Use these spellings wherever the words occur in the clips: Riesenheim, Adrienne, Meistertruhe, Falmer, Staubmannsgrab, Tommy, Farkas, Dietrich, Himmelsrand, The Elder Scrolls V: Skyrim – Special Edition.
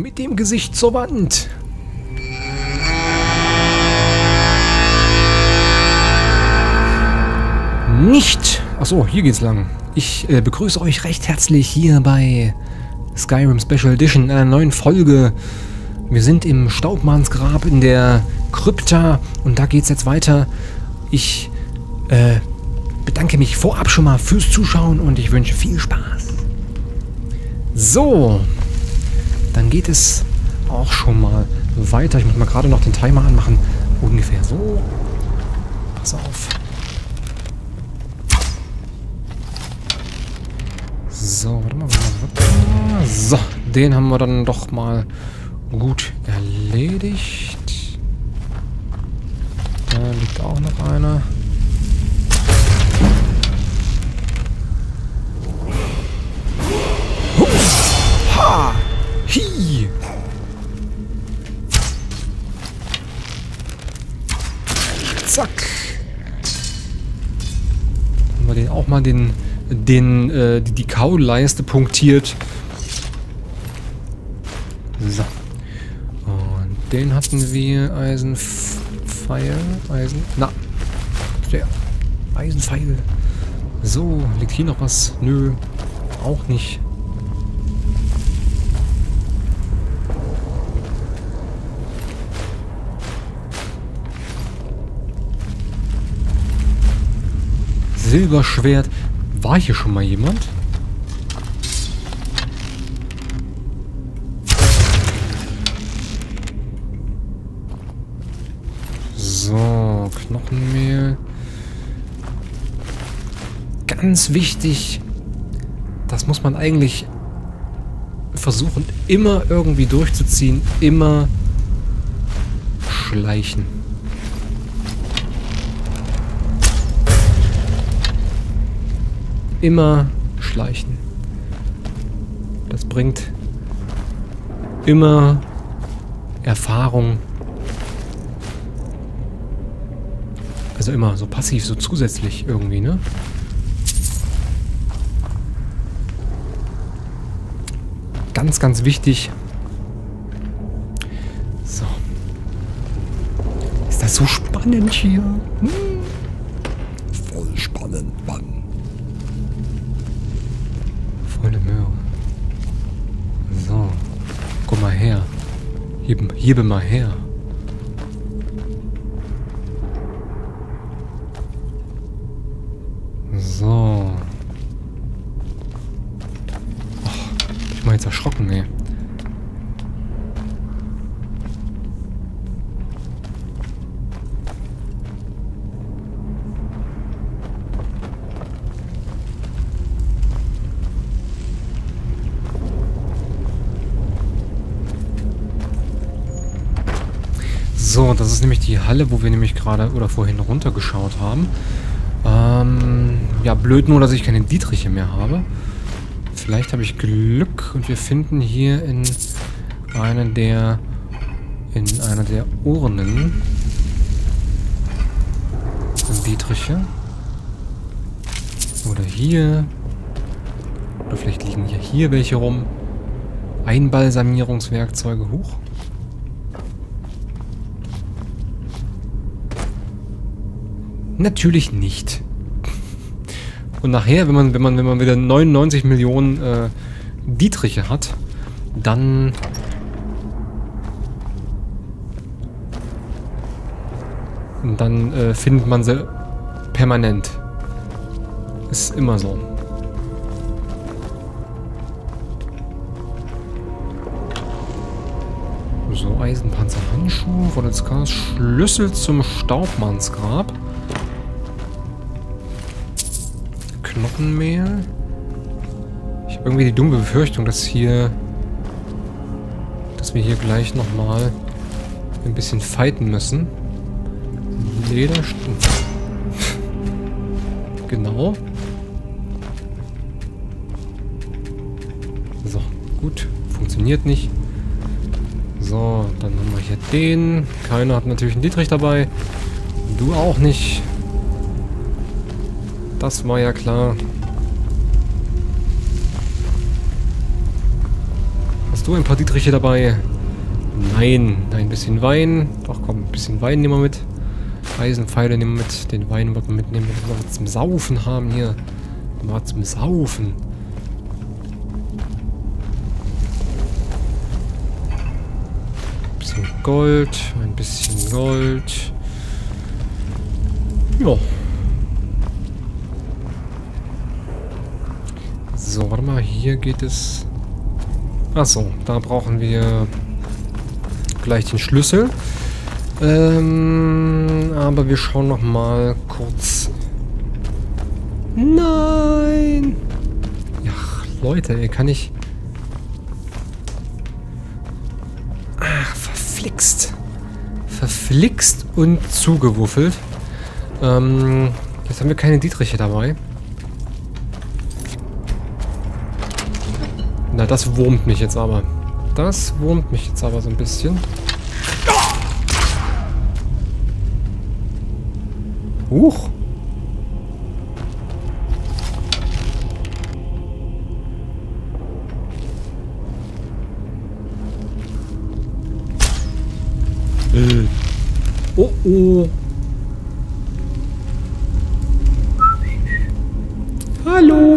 Mit dem Gesicht zur Wand. Nicht. Achso, hier geht's lang. Ich begrüße euch recht herzlich hier bei Skyrim Special Edition in einer neuen Folge. Wir sind im Staubmannsgrab in der Krypta und da geht's jetzt weiter. Ich bedanke mich vorab schon mal fürs Zuschauen und ich wünsche viel Spaß. So, dann geht es auch schon mal weiter. Ich muss mal gerade noch den Timer anmachen. Ungefähr so. Pass auf. So, warte mal. So, den haben wir dann doch mal gut erledigt. Da liegt auch noch einer. Ha! Hi! Zack! Haben wir den auch mal die Kauleiste punktiert. So. Und den hatten wir Eisenpfeil. So, liegt hier noch was? Nö, auch nicht. Silberschwert. War hier schon mal jemand? So, Knochenmehl. Ganz wichtig, das muss man eigentlich versuchen, immer irgendwie durchzuziehen, immer schleichen. Immer schleichen. Das bringt immer Erfahrung. Also immer so passiv, so zusätzlich irgendwie, ne? Ganz, ganz wichtig. So. Ist das so spannend hier? Hm? Voll spannend, Mann. So, komm mal her. Hebe mal her. So. Och, ich bin jetzt erschrocken, ey. So, das ist nämlich die Halle, wo wir nämlich gerade oder vorhin runtergeschaut haben. Ja, blöd nur, dass ich keine Dietriche mehr habe. Vielleicht habe ich Glück und wir finden hier in einer der Urnen Dietriche. Oder hier. Oder vielleicht liegen ja hier welche rum. Einbalsamierungswerkzeuge hoch. Natürlich nicht. Und nachher, wenn man wieder 99 Millionen Dietriche hat, dann findet man sie permanent. Ist immer so. So, Eisenpanzerhandschuhe, Wolletskars, Schlüssel zum Staubmannsgrab. Knochenmehl. Ich habe irgendwie die dumme Befürchtung, dass wir hier gleich nochmal ein bisschen fighten müssen. Lederstift. Genau. So, gut. Funktioniert nicht. So, dann haben wir hier den. Keiner hat natürlich einen Dietrich dabei. Du auch nicht. Das war ja klar. Hast du ein paar Dietriche dabei? Nein, ein bisschen Wein. Doch, komm, ein bisschen Wein nehmen wir mit. Eisenpfeile nehmen wir mit. Den Wein wollen wir mitnehmen, den wir zum Saufen haben hier. Mal zum Saufen. Ein bisschen Gold. Ein bisschen Gold. Ja. So, warte mal, hier geht es... Achso, da brauchen wir gleich den Schlüssel. Aber wir schauen noch mal kurz... Nein! Ach, Leute, ey, kann ich... Ach, verflixt. Verflixt und zugewuffelt. Jetzt haben wir keine Dietriche dabei. Na, das wurmt mich jetzt aber. Das wurmt mich jetzt aber so ein bisschen. Huch! Oh oh! Hallo!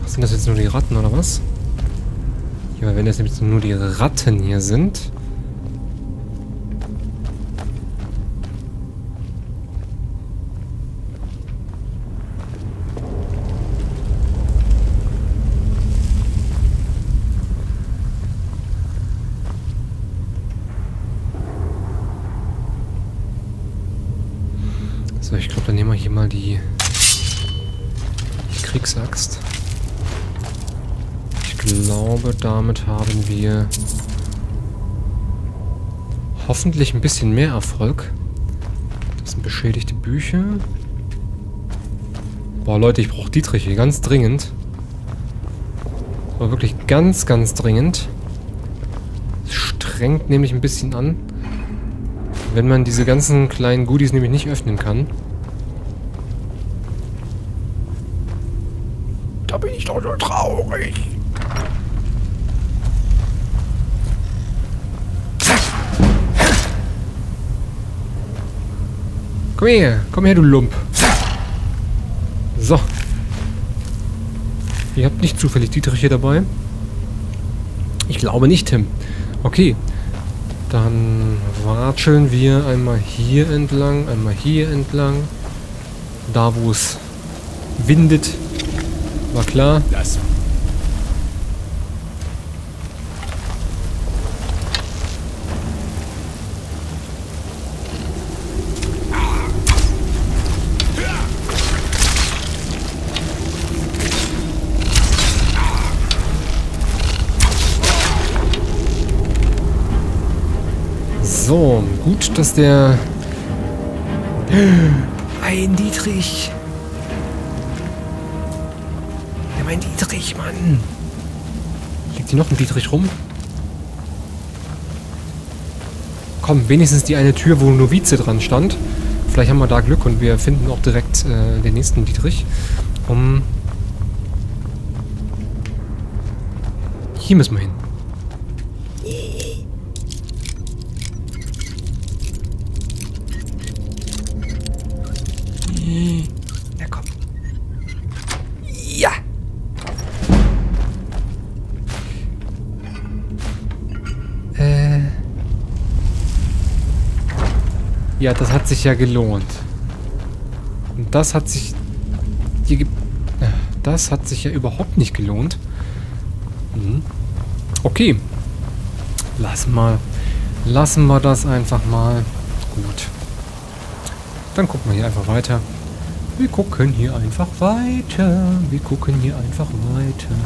Ach, sind das jetzt nur die Ratten oder was? Ja, weil wenn das jetzt nur die Ratten hier sind. So, ich glaube, dann nehmen wir hier mal die Kriegsaxt. Ich glaube, damit haben wir hoffentlich ein bisschen mehr Erfolg. Das sind beschädigte Bücher. Boah, Leute, ich brauche Dietrich hier ganz dringend. Aber wirklich ganz, ganz dringend. Das strengt nämlich ein bisschen an. Wenn man diese ganzen kleinen Goodies nämlich nicht öffnen kann. Da bin ich doch so traurig. Komm her, du Lump. So. Ihr habt nicht zufällig Dietrich hier dabei? Ich glaube nicht, Tim. Okay. Dann watscheln wir einmal hier entlang, da wo es windet, war klar. Das. So, gut, dass der... Ein Dietrich! Ja, mein Dietrich, Mann! Liegt hier noch ein Dietrich rum? Komm, wenigstens die eine Tür, wo Novize dran stand. Vielleicht haben wir da Glück und wir finden auch direkt den nächsten Dietrich. Hier müssen wir hin. Na komm. Ja! Ja, das hat sich ja gelohnt. Und das hat sich... Das hat sich ja überhaupt nicht gelohnt. Mhm. Okay. Lassen wir das einfach mal. Gut. Dann gucken wir hier einfach weiter. Wir gucken hier einfach weiter. Wir gucken hier einfach weiter.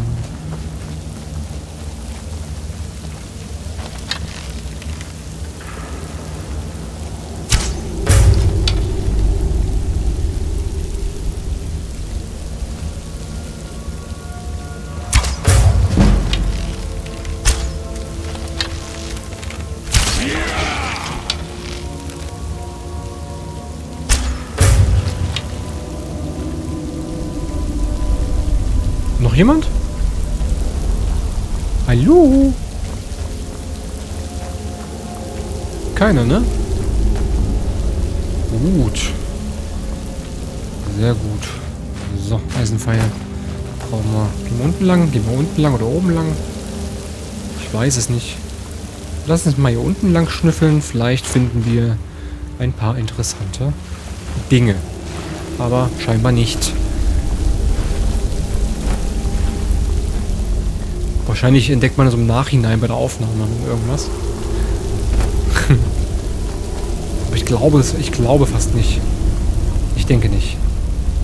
Noch jemand? Hallo? Keiner, ne? Gut. Sehr gut. So, Eisenpfeil. Brauchen wir. Gehen wir unten lang? Gehen wir unten lang oder oben lang? Ich weiß es nicht. Lass uns mal hier unten lang schnüffeln. Vielleicht finden wir ein paar interessante Dinge. Aber scheinbar nicht. Wahrscheinlich entdeckt man das im Nachhinein bei der Aufnahme irgendwas. Aber ich glaube fast nicht. Ich denke nicht.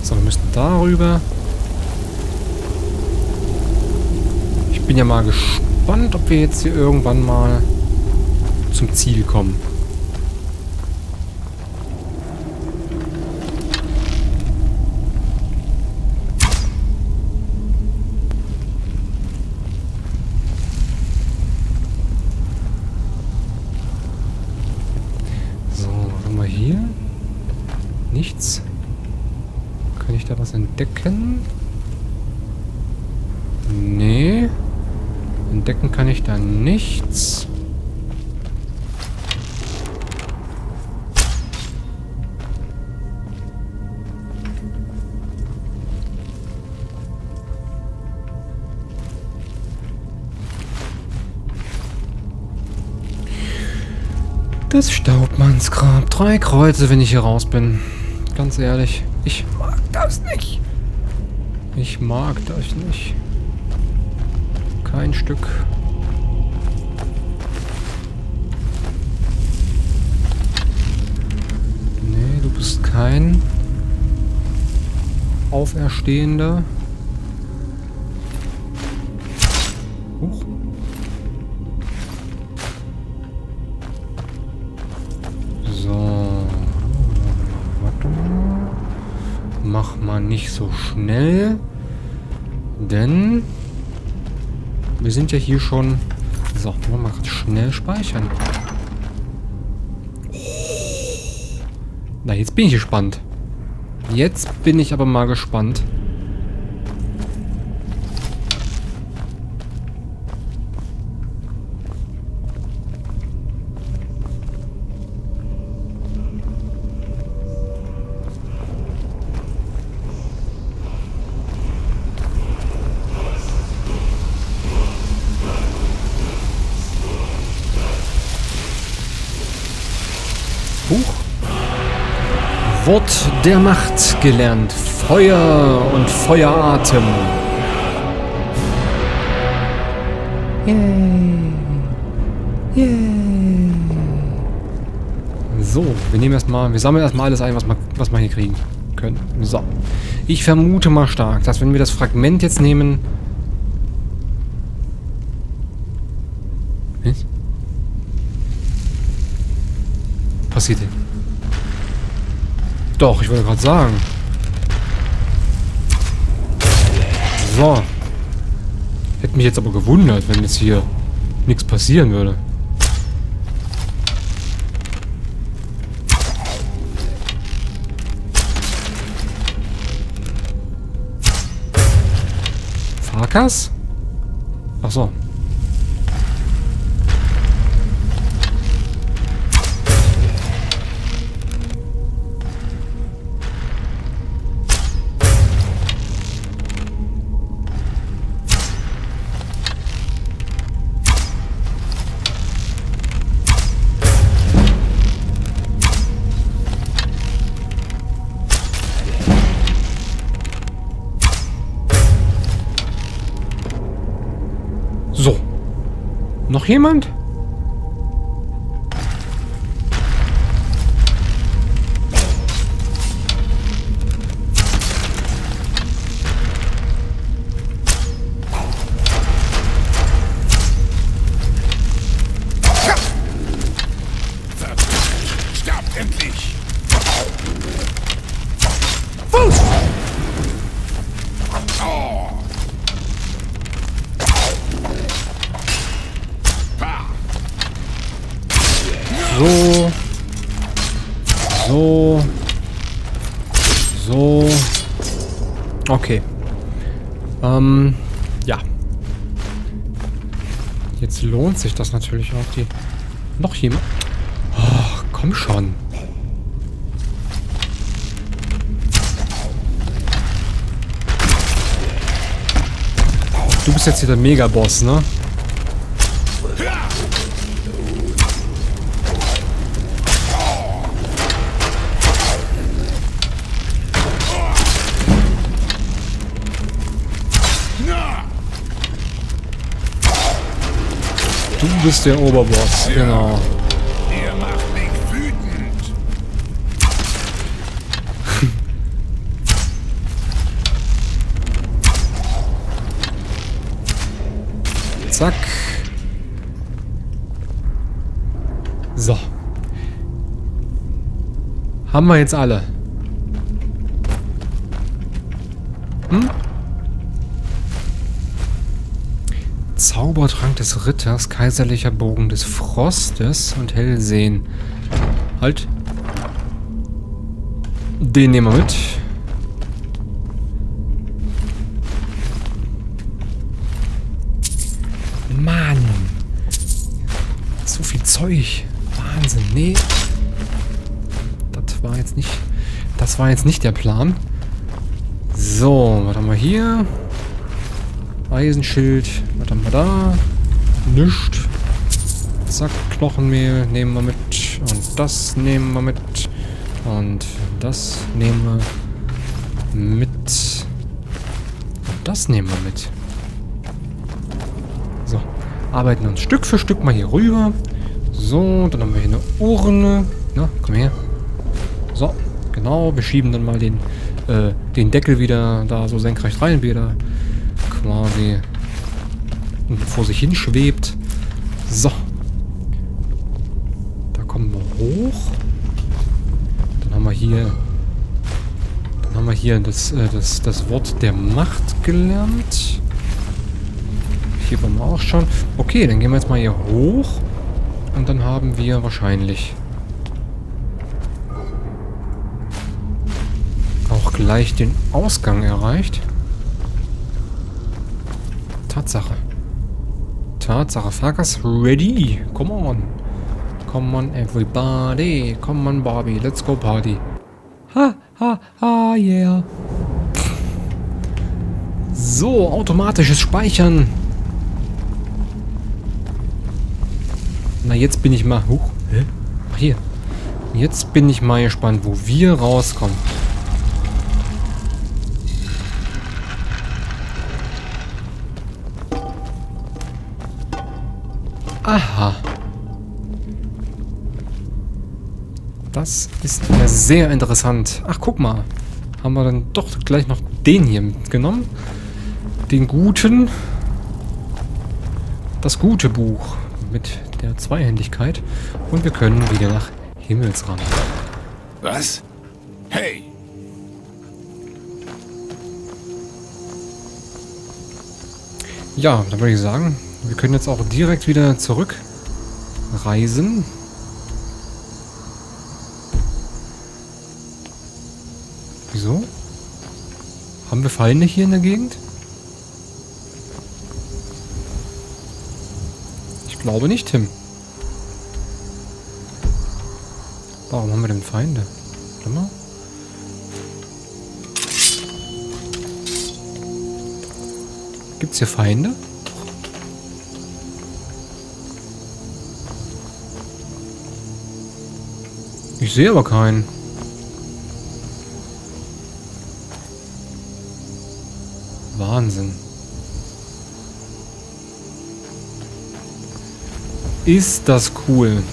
So, wir müssen darüber. Ich bin ja mal gespannt, ob wir jetzt hier irgendwann mal zum Ziel kommen. Entdecken? Nee. Entdecken kann ich da nichts. Das Staubmannsgrab. 3 Kreuze, wenn ich hier raus bin. Ganz ehrlich. Ich mag das nicht. Ich mag das nicht. Kein Stück. Nee, du bist kein Auferstehender. Huch. So. Warte mal. Mach mal nicht so schnell. Denn wir sind ja hier schon. So, wir machen mal schnell speichern. Na, jetzt bin ich gespannt. Jetzt bin ich aber mal gespannt. Wort der Macht gelernt. Feuer und Feueratem. Yay. Yay. So, wir sammeln erstmal alles ein, was wir hier kriegen können. So. Ich vermute mal stark, dass wenn wir das Fragment jetzt nehmen. Was? Passiert denn? Doch, ich wollte gerade sagen. So. Hätte mich jetzt aber gewundert, wenn jetzt hier nichts passieren würde. Farkas? Ach so. Noch jemand? Sterbt endlich! Fuß! So. So. So. Okay. Ja. Jetzt lohnt sich das natürlich auch. Die noch jemand? Oh, komm schon. Du bist jetzt hier der Megaboss, ne? Du bist der Oberboss, genau. Ihr macht mich wütend. Zack. So. Haben wir jetzt alle? Hm? Zaubertrank des Ritters, kaiserlicher Bogen des Frostes und Hellsehen. Halt. Den nehmen wir mit. Mann. So viel Zeug. Wahnsinn. Nee. Das war jetzt nicht... Das war jetzt nicht der Plan. So, was haben wir hier? Eisenschild. Was haben wir da? Nichts. Zack, Knochenmehl nehmen wir mit. Und das nehmen wir mit. Und das nehmen wir mit. Und das nehmen wir mit. So. Arbeiten uns Stück für Stück mal hier rüber. So, dann haben wir hier eine Urne. Na, komm her. So, genau. Wir schieben dann mal den Deckel wieder da so senkrecht rein, wie da quasi vor sich hin schwebt. So. Da kommen wir hoch. Dann haben wir hier das Wort der Macht gelernt. Hier waren wir auch schon. Okay, dann gehen wir jetzt mal hier hoch. Und dann haben wir wahrscheinlich auch gleich den Ausgang erreicht. Tatsache. Tatsache. Farkas, ready. Come on. Come on, everybody. Come on, Barbie. Let's go party. Ha, ha, ha, yeah. So, automatisches Speichern. Na, jetzt bin ich mal... Huch. Hä? Ach, hier. Jetzt bin ich mal gespannt, wo wir rauskommen. Aha. Das ist ja sehr interessant. Ach, guck mal. Haben wir dann doch gleich noch den hier mitgenommen. Den guten. Das gute Buch. Mit der Zweihändigkeit. Und wir können wieder nach Himmelsrand. Was? Hey! Ja, da würde ich sagen... Wir können jetzt auch direkt wieder zurückreisen. Wieso? Haben wir Feinde hier in der Gegend? Ich glaube nicht, Tim. Warum haben wir denn Feinde? Warte mal. Gibt's hier Feinde? Ich sehe aber keinen. Wahnsinn. Ist das cool.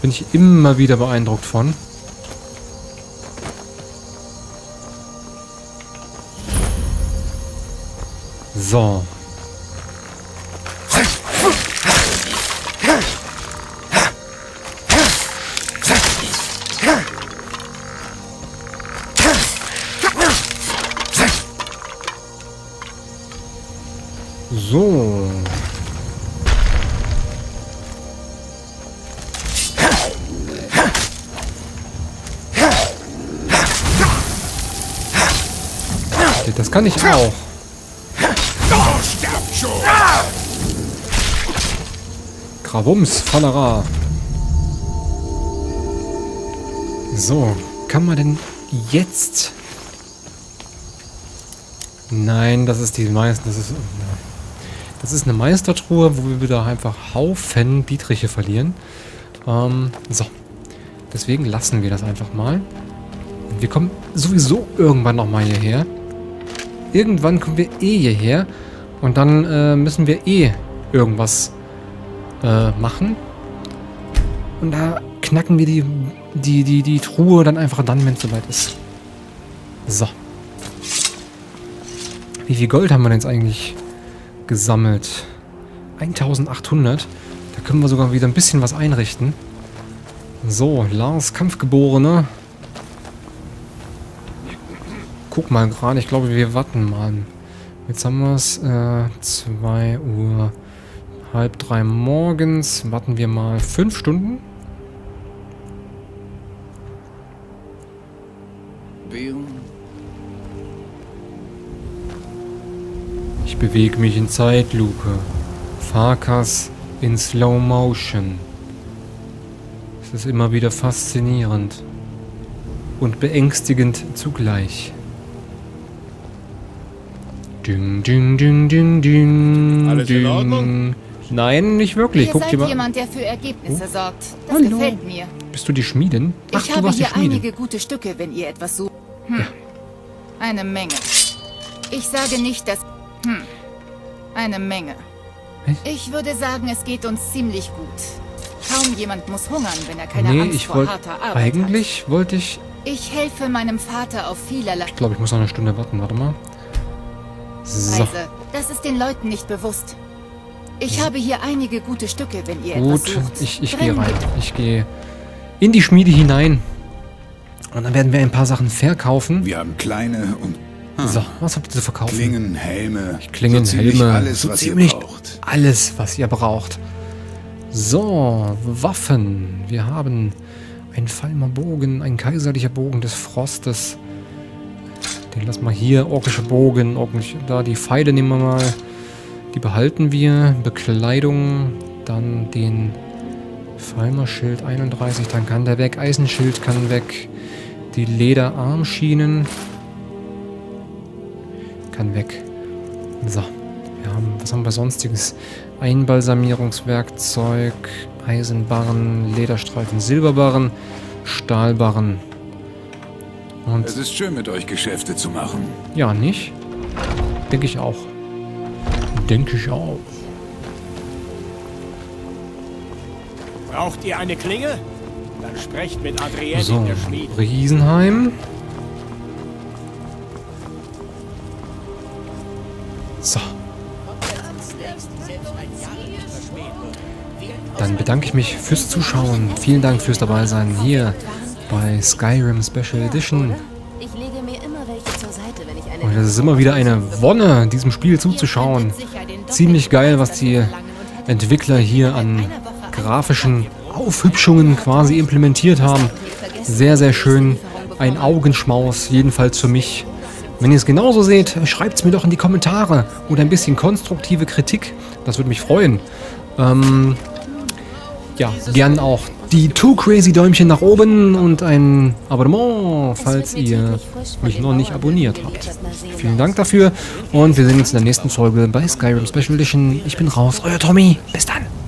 Bin ich immer wieder beeindruckt von. So. So. Das kann ich auch. Krawums, Falera. So, kann man denn jetzt... Nein, das ist die das ist eine Meistertruhe, wo wir wieder einfach Haufen Dietriche verlieren. So. Deswegen lassen wir das einfach mal. Wir kommen sowieso irgendwann nochmal hierher. Irgendwann kommen wir eh hierher. Und dann müssen wir eh irgendwas machen. Und da knacken wir die Truhe dann einfach dann, wenn es soweit ist. So. Wie viel Gold haben wir denn jetzt eigentlich gesammelt? 1800. Da können wir sogar wieder ein bisschen was einrichten. So, Lars, Kampfgeborene. Guck mal gerade, ich glaube, wir warten mal. Jetzt haben wir es 2 Uhr, halb 3 morgens. Warten wir mal 5 Stunden. Ich bewege mich in Zeitlupe. Farkas in Slow Motion. Es ist immer wieder faszinierend und beängstigend zugleich. Ding, ding, ding, ding, ding. Alles in Ordnung? Nein, nicht wirklich. Ihr seid jemand, der für Ergebnisse sorgt. Das gefällt mir. Bist du die Schmiedin? Ach, ich habe hier einige gute Stücke, wenn ihr etwas sucht. Ja. Eine Menge. Ich sage nicht, dass... Eine Menge. Ich würde sagen, es geht uns ziemlich gut. Kaum jemand muss hungern, wenn er keine Angst vor harter Arbeit hat. Eigentlich wollte ich... Ich helfe meinem Vater auf vielerlei... Ich glaube, ich muss noch eine Stunde warten. Warte mal. So. Das ist den Leuten nicht bewusst. Ich habe hier einige gute Stücke, wenn ihr etwas sucht. Gut, ich gehe rein. Ich gehe in die Schmiede hinein. Und dann werden wir ein paar Sachen verkaufen. Wir haben kleine und... So, was habt ihr zu verkaufen? Klingen, Helme. Klingen, Helme. Alles, was ihr braucht. Alles, was ihr braucht. So, Waffen. Wir haben einen Falmer Bogen, ein kaiserlicher Bogen des Frostes. Den lassen wir hier. Orkische Bogen. Da die Pfeile nehmen wir mal. Die behalten wir. Bekleidung. Dann den Falmerschild 31. Dann kann der weg. Eisenschild kann weg. Die Lederarmschienen. Weg. So, wir haben, was haben wir sonstiges? Einbalsamierungswerkzeug, Eisenbarren, Lederstreifen, Silberbarren, Stahlbarren. Und es ist schön, mit euch Geschäfte zu machen. Ja, nicht? Denke ich auch. Denke ich auch. Braucht ihr eine Klinge? Dann sprecht mit Adrienne in der Schmiede. Riesenheim. So. Dann bedanke ich mich fürs Zuschauen. Vielen Dank fürs Dabeisein hier bei Skyrim Special Edition. Und es ist immer wieder eine Wonne, diesem Spiel zuzuschauen. Ziemlich geil, was die Entwickler hier an grafischen Aufhübschungen quasi implementiert haben. Sehr, sehr schön. Ein Augenschmaus, jedenfalls für mich. Wenn ihr es genauso seht, schreibt es mir doch in die Kommentare oder ein bisschen konstruktive Kritik. Das würde mich freuen. Ja, gern auch die Too Crazy Däumchen nach oben und ein Abonnement, falls ihr mich noch nicht abonniert habt. Vielen Dank dafür und wir sehen uns in der nächsten Folge bei Skyrim Special Edition. Ich bin raus, euer Tommy. Bis dann.